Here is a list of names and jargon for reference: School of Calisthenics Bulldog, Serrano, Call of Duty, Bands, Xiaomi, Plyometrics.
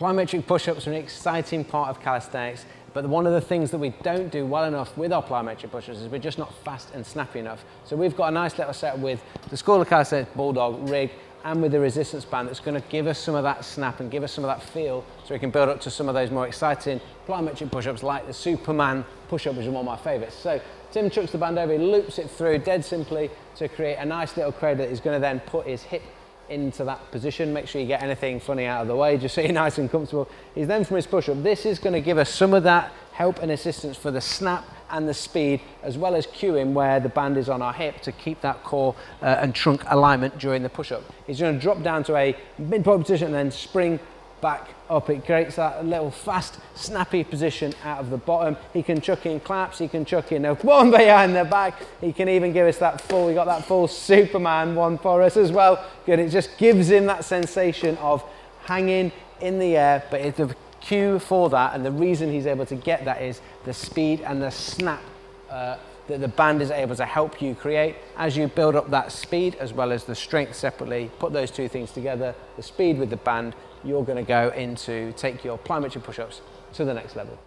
Plyometric push-ups are an exciting part of calisthenics, but one of the things that we don't do well enough with our plyometric push-ups is we're just not fast and snappy enough. So we've got a nice little set with the School of Calisthenics Bulldog rig and with the resistance band that's going to give us some of that snap and give us some of that feel so we can build up to some of those more exciting plyometric push-ups like the Superman push-up, which is one of my favourites. So Tim chucks the band over, he loops it through dead simply to create a nice little cradle that he's going to then put his hip into that position. Make sure you get anything funny out of the way, just so you're nice and comfortable. He's then from his push-up, this is going to give us some of that help and assistance for the snap and the speed, as well as cueing where the band is on our hip to keep that core and trunk alignment during the push-up. He's going to drop down to a mid-point position and then spring back up. It creates that little fast, snappy position out of the bottom. He can chuck in claps, he can chuck in a one behind the back, he can even give us that full, we got that full Superman one for us as well. Good, it just gives him that sensation of hanging in the air, but it's the cue for that, and the reason he's able to get that is the speed and the snap that the band is able to help you create. As you build up that speed as well as the strength separately, put those two things together, the speed with the band, you're going to go into take your plyometric push-ups to the next level.